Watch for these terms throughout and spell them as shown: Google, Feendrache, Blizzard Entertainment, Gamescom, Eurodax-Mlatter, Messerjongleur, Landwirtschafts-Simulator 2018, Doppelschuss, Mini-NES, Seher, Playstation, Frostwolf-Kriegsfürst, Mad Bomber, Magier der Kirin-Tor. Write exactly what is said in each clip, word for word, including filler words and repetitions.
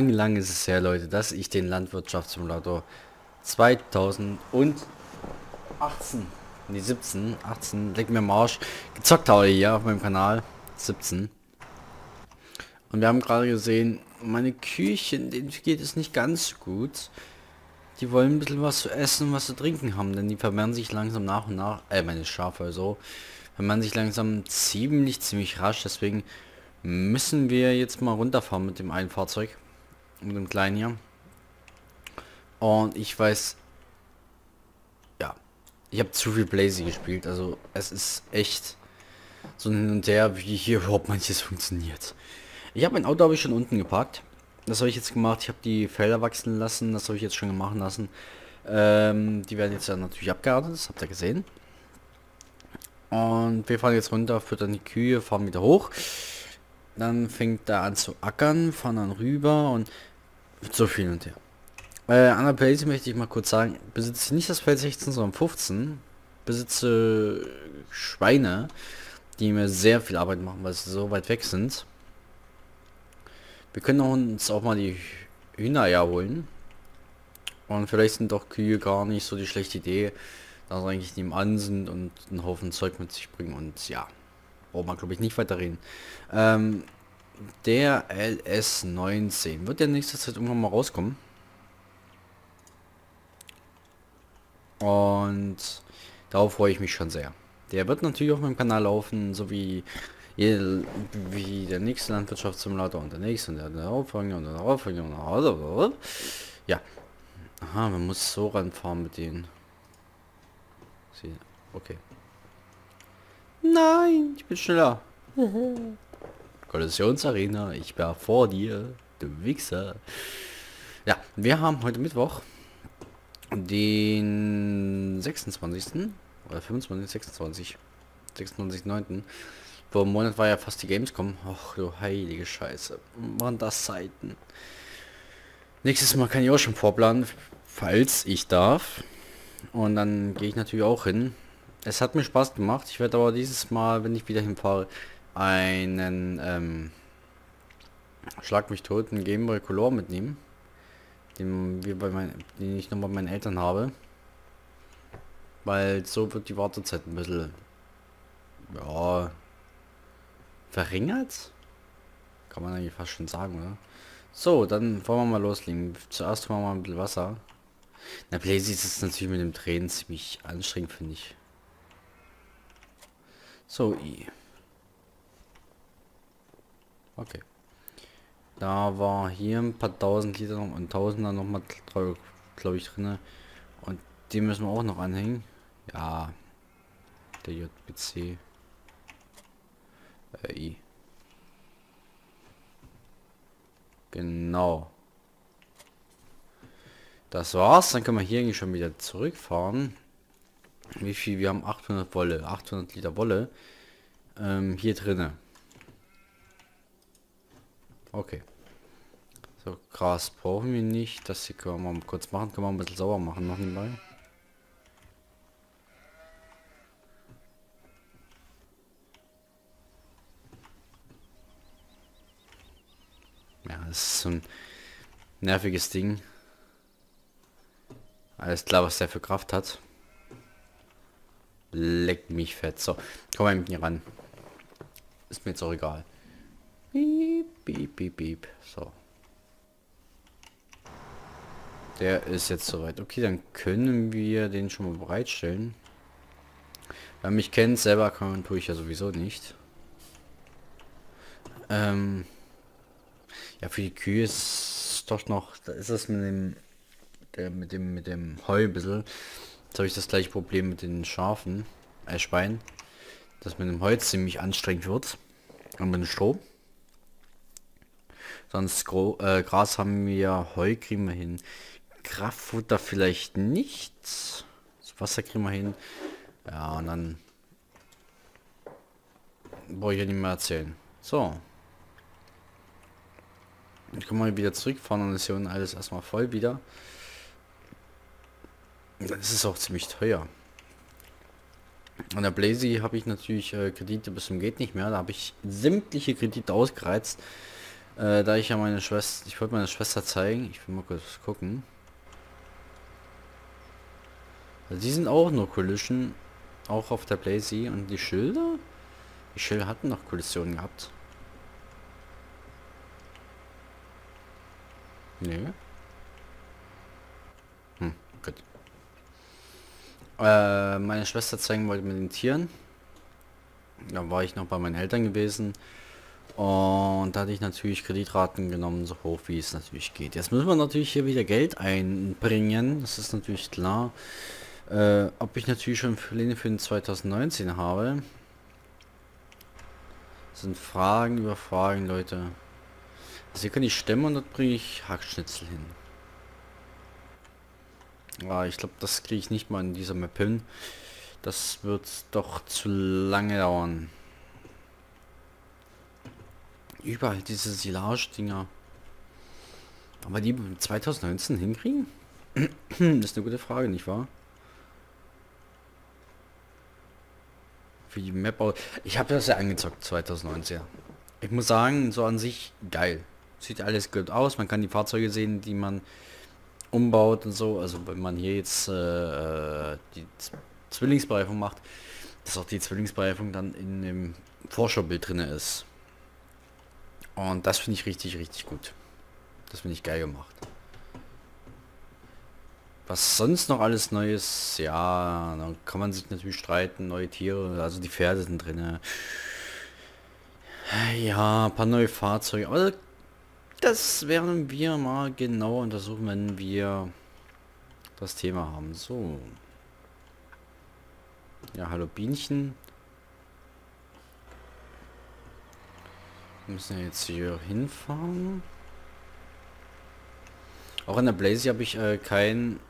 lang, lang ist es her, Leute, dass ich den Landwirtschafts-Simulator zweitausendachtzehn, nee siebzehn, achtzehn, leck mir am Arsch, gezockt habe hier auf meinem Kanal, siebzehn. Und wir haben gerade gesehen, meine Küchen, denen geht es nicht ganz gut. Die wollen ein bisschen was zu essen und was zu trinken haben, denn die vermehren sich langsam nach und nach, äh, meine Schafe, also, vermehren sich langsam ziemlich, ziemlich rasch, deswegen müssen wir jetzt mal runterfahren mit dem einen Fahrzeug, mit dem kleinen hier. Und ich weiß, ja, ich habe zu viel Playsee gespielt, also es ist echt so hin und her, wie hier überhaupt manches funktioniert. Ich habe mein Auto habe ich schon unten geparkt. Das habe ich jetzt gemacht. Ich habe die Felder wachsen lassen. Das habe ich jetzt schon machen lassen. Ähm, die werden jetzt ja natürlich abgeerntet. Das habt ihr gesehen. Und wir fahren jetzt runter, füttern die Kühe, fahren wieder hoch. Dann fängt er an zu ackern, fahren dann rüber und so viel und her. Äh, an der Playsee möchte ich mal kurz sagen, besitze nicht das Feld sechzehn, sondern fünfzehn. Besitze Schweine, die mir sehr viel Arbeit machen, weil sie so weit weg sind. Wir können uns auch mal die Hühnereier holen. Und vielleicht sind doch Kühe gar nicht so die schlechte Idee, da sie eigentlich nebenan sind und einen Haufen Zeug mit sich bringen. Und ja, braucht man, glaube ich, nicht weiter reden. Ähm, der L S neunzehn wird ja nächste Zeit irgendwann mal rauskommen. Und darauf freue ich mich schon sehr. Der wird natürlich auf meinem Kanal laufen, so wie... wie der nächste Landwirtschaftssimulator und der nächste und der darauffolgende und der darauffolgende und der ja. Aha, man muss so ranfahren mit denen. Okay. Nein, ich bin schneller. Kollisionsarena, ich war vor dir, du Wichser. Ja, wir haben heute Mittwoch den sechsundzwanzigsten oder fünfundzwanzigsten, sechsundzwanzigsten, neunten Vor einem Monat war ja fast die Gamescom. Och du heilige Scheiße. Waren das Zeiten. Nächstes Mal kann ich auch schon vorplanen, falls ich darf. Und dann gehe ich natürlich auch hin. Es hat mir Spaß gemacht. Ich werde aber dieses Mal, wenn ich wieder hinfahre, einen ähm, Schlag mich toten Gameboy Color mitnehmen. Den, wir bei mein, den ich noch bei meinen Eltern habe. Weil so wird die Wartezeit ein bisschen... ja... verringert? Kann man eigentlich fast schon sagen, oder? So, dann wollen wir mal loslegen. Zuerst machen wir mal ein bisschen Wasser. Na, Playsee ist natürlich mit dem Drehen ziemlich anstrengend, finde ich. So, I. Okay. Da war hier ein paar tausend Liter noch und tausender noch mal, glaube ich, drin. Und die müssen wir auch noch anhängen. Ja. Der J P C. I. Genau. Das war's. Dann können wir hier eigentlich schon wieder zurückfahren. Wie viel? Wir haben achthundert Wolle. achthundert Liter Wolle. Ähm, hier drinne. Okay. So, Gras brauchen wir nicht. Das hier können wir mal kurz machen. Können wir ein bisschen sauber machen noch nebenbei. Das ist so ein nerviges Ding. Alles klar, was der für Kraft hat. Leckt mich fett. So, komm mal mit mir ran. Ist mir jetzt auch egal. Piep, piep, piep, piep. So. Der ist jetzt soweit. Okay, dann können wir den schon mal bereitstellen. Wer mich kennt, selber kann, tue ich ja sowieso nicht. Ähm... Ja, für die Kühe ist doch noch, da ist das mit dem, der, mit dem, mit dem Heu ein bisschen. Jetzt habe ich das gleiche Problem mit den Schafen, äh Schweinen, dass mit dem Heu ziemlich anstrengend wird und mit dem Stroh. Sonst Gro äh, Gras haben wir, Heu kriegen wir hin, Kraftfutter vielleicht nicht, das Wasser kriegen wir hin. Ja, und dann brauche ich ja nicht mehr erzählen. So. Ich kann mal wieder zurückfahren und ist hier unten alles erstmal voll wieder. Das ist auch ziemlich teuer. An der Playsee habe ich natürlich äh, Kredite bis zum geht nicht mehr. Da habe ich sämtliche Kredite ausgereizt. Äh, da ich ja meine Schwester... Ich wollte meine Schwester zeigen. Ich will mal kurz gucken. Also die sind auch nur Collision. Auch auf der PlayStation. Und die Schilder? Die Schilder hatten noch Kollisionen gehabt. Nee. Hm, gut. Äh, meine Schwester zeigen wollte mit den Tieren. Da war ich noch bei meinen Eltern gewesen. Und da hatte ich natürlich Kreditraten genommen, so hoch wie es natürlich geht. Jetzt müssen wir natürlich hier wieder Geld einbringen, das ist natürlich klar. Äh, ob ich natürlich schon Pläne für den zweitausendneunzehn habe, das sind Fragen über Fragen, Leute. Also hier kann ich stemmen und dort bringe ich Hackschnitzel hin. Ah, ich glaube, das kriege ich nicht mal in dieser Map hin. Das wird doch zu lange dauern. Überall diese Silage-Dinger. Aber die zweitausendneunzehn hinkriegen? Das ist eine gute Frage, nicht wahr? Für die Map... Ich habe das ja angezockt, zweitausendneunzehn. Ich muss sagen, so an sich geil. Sieht alles gut aus, man kann die Fahrzeuge sehen, die man umbaut und so. Also wenn man hier jetzt äh, die Zwillingsbereifung macht, dass auch die Zwillingsbereifung dann in dem Vorschaubild drin ist. Und das finde ich richtig, richtig gut. Das finde ich geil gemacht. Was sonst noch alles Neues? Ja, dann kann man sich natürlich streiten. Neue Tiere, also die Pferde sind drin. Ja, ein paar neue Fahrzeuge. Aber das werden wir mal genauer untersuchen, wenn wir das Thema haben. So. Ja, hallo Bienchen. Wir müssen ja jetzt hier hinfahren. Auch in der Blazy habe ich äh, kein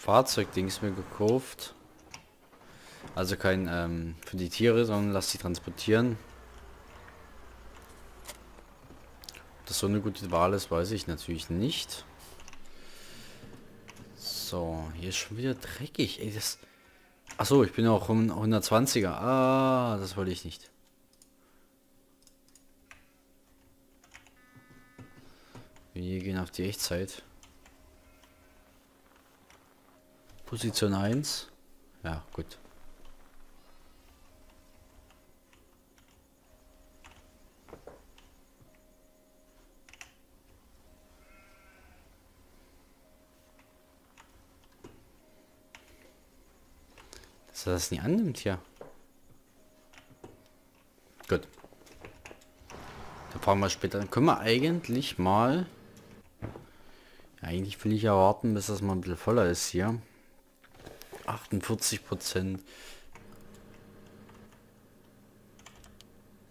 Fahrzeugdings mehr gekauft. Also kein ähm, für die Tiere, sondern lass sie transportieren. Ob das so eine gute Wahl ist, weiß ich natürlich nicht. So, hier ist schon wieder dreckig. Ey, das... Achso, ich bin auch um hundertzwanziger. Ah, das wollte ich nicht. Wir gehen auf die Echtzeit. Position eins. Ja, gut. Dass er das nie annimmt, ja. Gut. Dann fahren wir später. Dann können wir eigentlich mal... Eigentlich will ich ja warten, bis das mal ein bisschen voller ist hier. achtundvierzig Prozent.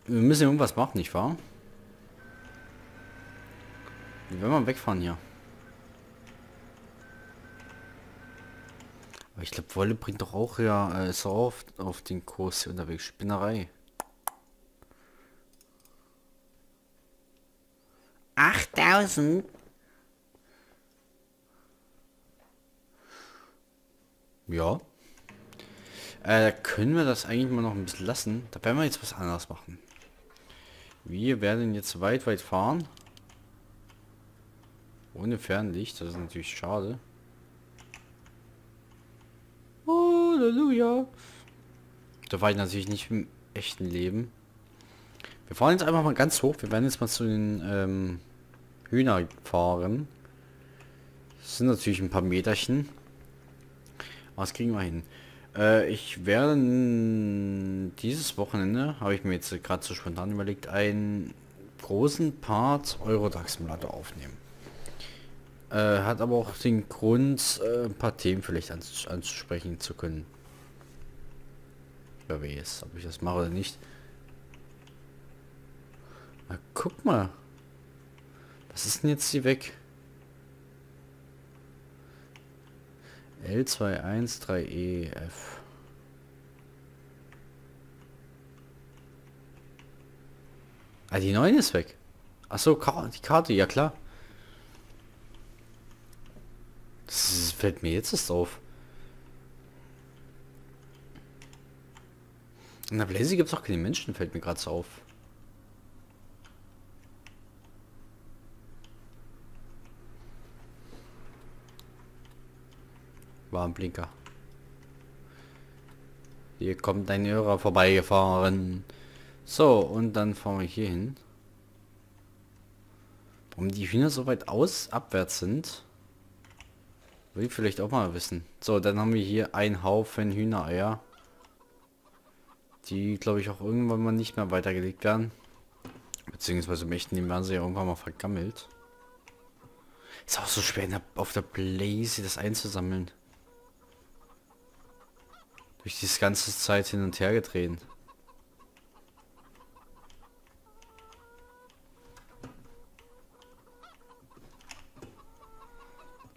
Wir müssen irgendwas machen, nicht wahr? Wir werden mal wegfahren hier. Aber ich glaube, Wolle bringt doch auch ja äh, so oft auf den Kurs hier unterwegs. Spinnerei. achttausend. Ja. Äh, können wir das eigentlich mal noch ein bisschen lassen. Da werden wir jetzt was anderes machen. Wir werden jetzt weit, weit fahren. Ohne Fernlicht. Das ist natürlich schade. Oh, Halleluja. Da war ich natürlich nicht im echten Leben. Wir fahren jetzt einfach mal ganz hoch. Wir werden jetzt mal zu den ähm, Hühnern fahren. Das sind natürlich ein paar Meterchen. Was kriegen wir hin? Äh, ich werde dieses Wochenende, habe ich mir jetzt gerade so spontan überlegt, einen großen Part Eurodax-Mlatter aufnehmen. Äh, hat aber auch den Grund, äh, ein paar Themen vielleicht ans ansprechen zu können. Wer weiß, ob ich das mache oder nicht. Na, guck mal. Was ist denn jetzt hier weg? L zwei eins drei E F. Ah, die neun ist weg. Achso, die Karte, ja klar. Das fällt mir jetzt erst auf. In der Blazy gibt es auch keine Menschen, fällt mir gerade so auf. Warnblinker. Hier kommt ein Hörer vorbeigefahren. So, und dann fahren wir hier hin. Warum die Hühner so weit aus abwärts sind, will ich vielleicht auch mal wissen. So, dann haben wir hier einen Haufen Hühnereier, die, glaube ich, auch irgendwann mal nicht mehr weitergelegt werden. Beziehungsweise im echten Leben werden sie ja irgendwann mal vergammelt. Ist auch so schwer in der, auf der Playstation das einzusammeln. Durch dieses ganze Zeit hin und her gedreht.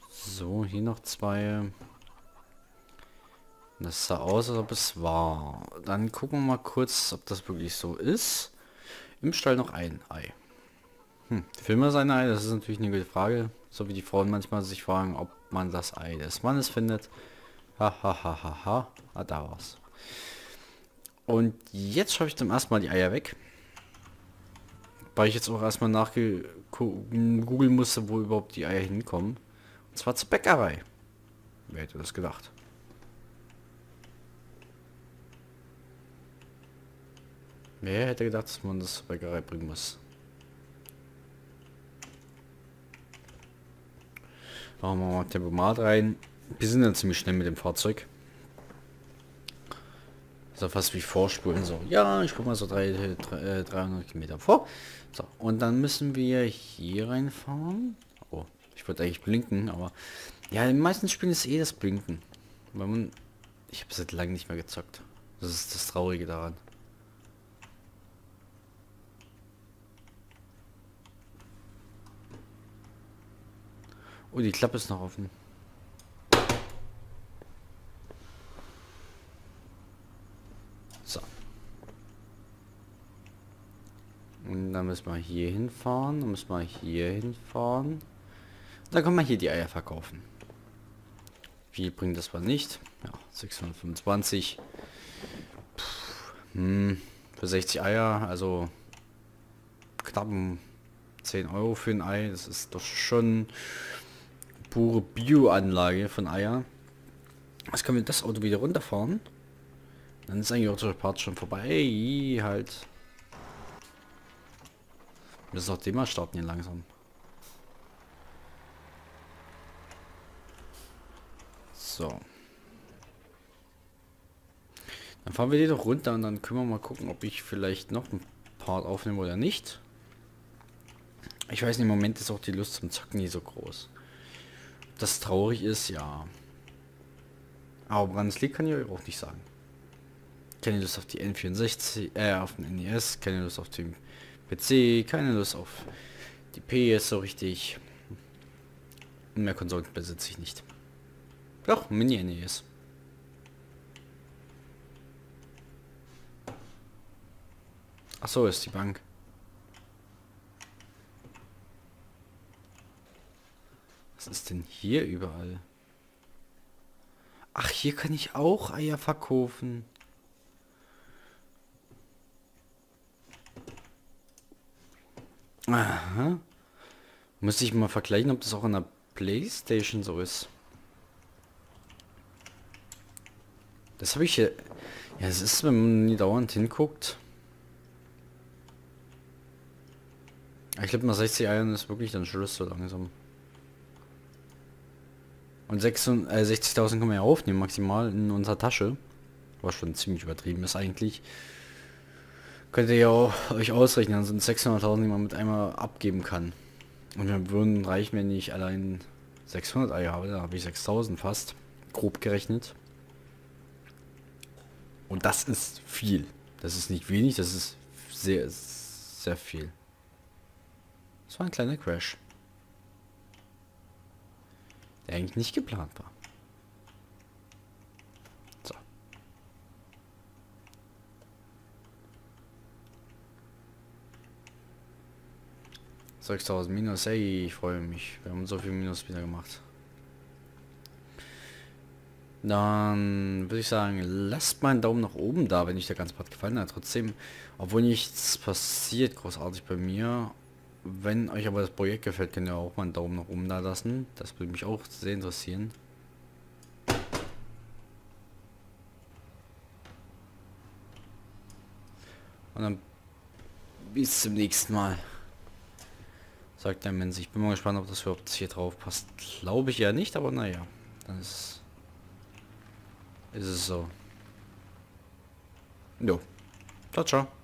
So, hier noch zwei. Das sah aus, als ob es war. Dann gucken wir mal kurz, ob das wirklich so ist. Im Stall noch ein Ei. Hm, filmen wir sein Ei? Das ist natürlich eine gute Frage. So wie die Frauen manchmal sich fragen, ob man das Ei des Mannes findet. Hahaha. Ah, da war's. Und jetzt schaffe ich dann erstmal die Eier weg. Weil ich jetzt auch erstmal nachgoogeln musste, wo überhaupt die Eier hinkommen. Und zwar zur Bäckerei. Wer hätte das gedacht? Wer hätte gedacht, dass man das zur Bäckerei bringen muss? Machen wir mal Tempomat rein. Wir sind dann ziemlich schnell mit dem Fahrzeug. So fast wie vorspulen. So, ja, ich guck mal so dreihundert Kilometer vor. So, und dann müssen wir hier reinfahren. Oh, ich wollte eigentlich blinken, aber... Ja, in den meisten Spielen ist eh das Blinken. Weil man... Ich habe seit langem nicht mehr gezockt. Das ist das Traurige daran. Oh, die Klappe ist noch offen. So. Und dann müssen wir hier hinfahren. Dann müssen wir hier hinfahren. Dann kann man hier die Eier verkaufen. Viel bringt das mal nicht. Ja, sechshundertfünfundzwanzig. Puh, hm, für sechzig Eier, also knappen zehn Euro für ein Ei. Das ist doch schon... pure Bio-Anlage von Eier. Jetzt können wir das Auto wieder runterfahren. Dann ist eigentlich auch der Part schon vorbei. Hey, halt. Wir müssen auch den mal starten hier langsam. So. Dann fahren wir die doch runter und dann können wir mal gucken, ob ich vielleicht noch einen Part aufnehme oder nicht. Ich weiß nicht, im Moment ist auch die Lust zum Zocken nie so groß. Das traurig ist, ja. Aber woran es liegt, kann ich euch auch nicht sagen. Keine Lust auf die N vierundsechzig, äh, auf den N E S, keine Lust auf den P C, keine Lust auf die P S so richtig. Mehr Konsolen besitze ich nicht. Doch, Mini-N E S. Ach so, ist die Bank. Was ist denn hier überall? Ach, hier kann ich auch Eier verkaufen. Aha. Muss ich mal vergleichen, ob das auch an der Playstation so ist. Das habe ich hier... Ja, es ist, wenn man nie dauernd hinguckt. Ich glaube, nach sechzig Eiern ist wirklich dann Schluss so langsam. Und sechzigtausend können wir ja aufnehmen, maximal in unserer Tasche. Was schon ziemlich übertrieben ist eigentlich. Könnt ihr ja auch euch ausrechnen, dann sind sechshunderttausend, die man mit einmal abgeben kann. Und wir würden reichen, wenn ich allein sechshundert Eier habe, dann habe ich sechstausend fast. Grob gerechnet. Und das ist viel. Das ist nicht wenig, das ist sehr, sehr viel. Das war ein kleiner Crash. Der eigentlich nicht geplant war. So. sechstausend minus, ey, ich freue mich. Wir haben so viel Minus wieder gemacht. Dann würde ich sagen, lasst mal einen Daumen nach oben da, wenn euch der ganze Part gefallen hat. Trotzdem, obwohl nichts passiert großartig bei mir. Wenn euch aber das Projekt gefällt, könnt ihr auch mal einen Daumen nach oben da lassen. Das würde mich auch sehr interessieren. Und dann bis zum nächsten Mal. Sagt der Mensch. Ich bin mal gespannt, ob das überhaupt hier drauf passt. Glaube ich ja nicht, aber naja. Dann ist, ist es so. Jo. Ciao, ciao.